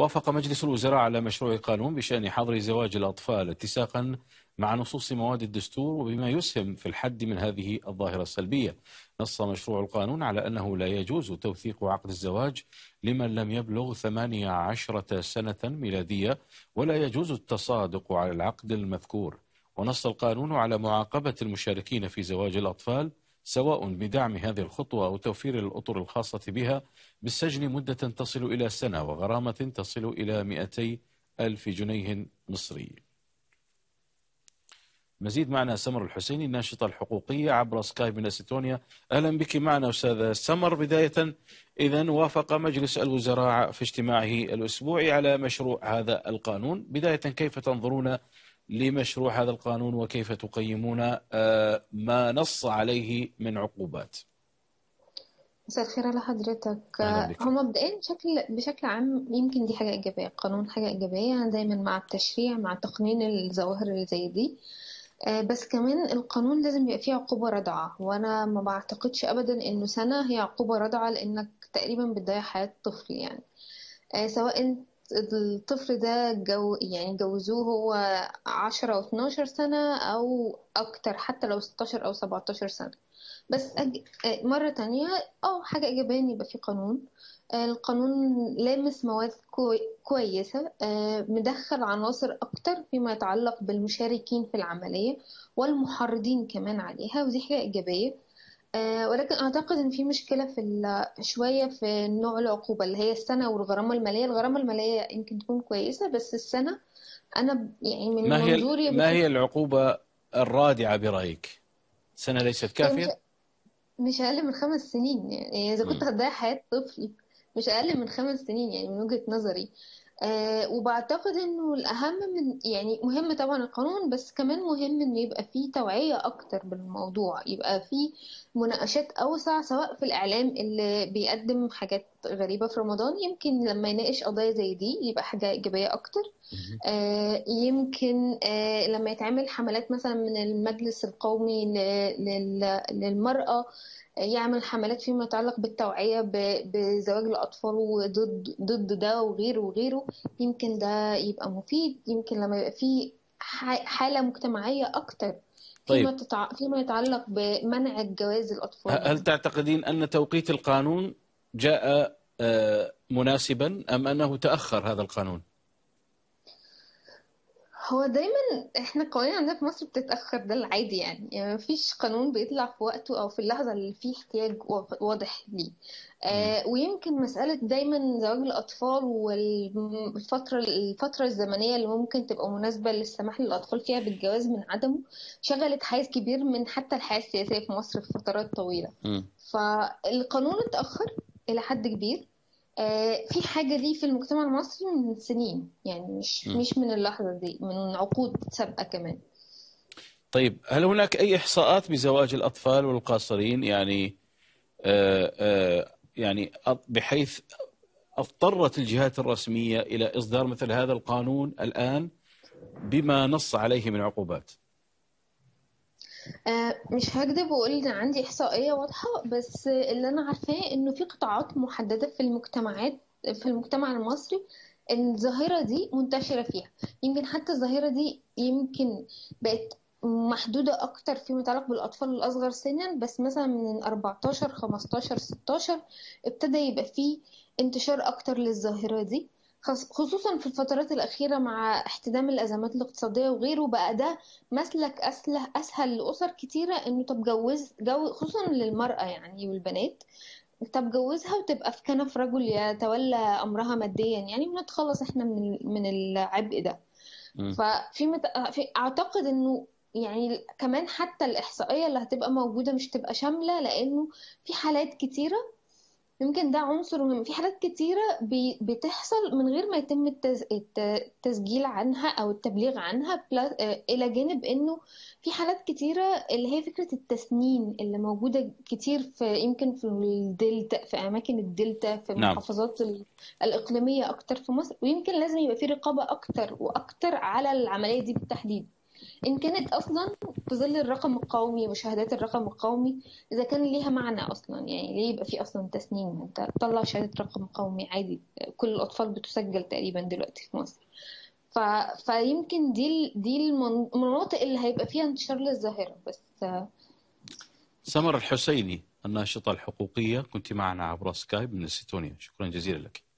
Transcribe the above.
وافق مجلس الوزراء على مشروع قانون بشأن حظر زواج الأطفال اتساقا مع نصوص مواد الدستور، وبما يسهم في الحد من هذه الظاهرة السلبية. نص مشروع القانون على أنه لا يجوز توثيق عقد الزواج لمن لم يبلغ 18 سنة ميلادية، ولا يجوز التصادق على العقد المذكور. ونص القانون على معاقبة المشاركين في زواج الأطفال سواء بدعم هذه الخطوة أو توفير الأطر الخاصة بها بالسجن مدة تصل إلى سنة وغرامة تصل إلى 200,000 جنيه مصري. مزيد معنا سمر الحسيني الناشطة الحقوقية عبر سكايب من استونيا. أهلا بك معنا أستاذة سمر. بداية إذن، وافق مجلس الوزراء في اجتماعه الأسبوعي على مشروع هذا القانون. بداية، كيف تنظرون لمشروع هذا القانون وكيف تقيمون ما نص عليه من عقوبات؟ مساء الخير على حضرتك. هو مبدئيا بشكل عام يمكن دي حاجة إيجابية، القانون حاجة إيجابية. أنا دايما مع التشريع، مع تقنين الظواهر اللي زي دي، بس كمان القانون لازم يبقى فيه عقوبة رادعة، وأنا ما بعتقدش أبدا إنه سنة هي عقوبة رادعة، لأنك تقريبا بتضيع حياة طفل. يعني سواء الطفل ده جوزوه هو 10 أو 12 سنة أو أكتر، حتى لو 16 أو 17 سنة. بس مرة تانية حاجة إيجابية إن يبقى في قانون. القانون لامس مواد كويسة، مدخل عناصر أكتر فيما يتعلق بالمشاركين في العملية والمحرضين كمان عليها، ودي حاجة إيجابية. ولكن أعتقد إن في مشكلة شوية في نوع العقوبة اللي هي السنة والغرامة المالية. الغرامة المالية يمكن تكون كويسة، بس السنة أنا يعني من منظوري ما هي العقوبة الرادعة برأيك؟ السنة ليست كافية؟ مش أقل من 5 سنين، يعني إذا كنت هتضيع حياة طفل مش أقل من 5 سنين يعني من وجهة نظري. وبعتقد إنه الأهم من مهم طبعا القانون، بس كمان مهم إنه يبقى فيه توعية أكتر بالموضوع، يبقى فيه مناقشات أوسع، سواء في الإعلام اللي بيقدم حاجات غريبة في رمضان يمكن لما يناقش قضايا زي دي يبقى حاجة إيجابية أكتر. يمكن لما يتعمل حملات مثلا من المجلس القومي للمرأة، يعمل حملات فيما يتعلق بالتوعية بزواج الأطفال وضد ده وغيره، يمكن ده يبقى مفيد. يمكن لما يبقى فيه حالة مجتمعية أكتر. طيب، فيما يتعلق بمنع الجواز الأطفال، هل تعتقدين أن توقيت القانون جاء مناسبا أم أنه تأخر هذا القانون؟ هو دايما احنا القوانين عندنا في مصر بتتأخر، ده العادي. يعني مفيش قانون بيطلع في وقته او في اللحظة اللي فيه احتياج واضح ليه. ويمكن مسألة دايما زواج الأطفال والفترة الزمنية اللي ممكن تبقى مناسبة للسماح للأطفال فيها بالجواز من عدمه، شغلت حيز كبير من حتى الحياة السياسية في مصر في فترات طويلة. فالقانون اتأخر إلى حد كبير. في حاجة دي في المجتمع المصري من سنين، يعني مش من اللحظة دي، من عقود سابقة كمان. طيب، هل هناك أي إحصاءات بزواج الأطفال والقاصرين يعني بحيث اضطرت الجهات الرسمية إلى إصدار مثل هذا القانون الآن بما نص عليه من عقوبات؟ مش هكدب واقول ان عندي احصائيه واضحه، بس اللي انا عارفاه انه في قطاعات محدده في المجتمع المصري الظاهره دي منتشره فيها. يمكن حتى الظاهره دي يمكن بقت محدوده اكتر فيما يتعلق بالاطفال الاصغر سنا، بس مثلا من 14 15 16 ابتدى يبقى فيه انتشار اكتر للظاهره دي، خصوصا في الفترات الأخيرة مع احتدام الأزمات الاقتصادية وغيره. بقى ده مسلك أسهل لأسر كتيرة إنه طب جوز خصوصا للمرأة يعني والبنات، طب جوزها وتبقى في كنف رجل يتولى أمرها ماديا، يعني بنتخلص إحنا من العبء ده. أعتقد إنه يعني كمان حتى الإحصائية اللي هتبقى موجودة مش تبقى شاملة، لأنه في حالات كتيرة يمكن ده عنصر مهم. في حالات كتيرة بتحصل من غير ما يتم التسجيل عنها أو التبليغ عنها، إلى جانب أنه في حالات كتيرة اللي هي فكرة التسنين اللي موجودة كتير يمكن في الدلتا، في أماكن الدلتا، في المحافظات الإقليمية أكتر في مصر. ويمكن لازم يبقى في رقابة أكتر وأكتر على العملية دي بالتحديد. إن كانت أصلا في ظل الرقم القومي، وشهادات الرقم القومي إذا كان ليها معنى أصلا، يعني ليه يبقى في أصلا تسنيم؟ أنت تطلع شهادة رقم قومي عادي، كل الأطفال بتسجل تقريبا دلوقتي في مصر. فيمكن دي المناطق اللي هيبقى فيها انتشار للظاهرة. بس سمر الحسيني الناشطة الحقوقية كنت معنا عبر سكايب من استونيا، شكرا جزيلا لك.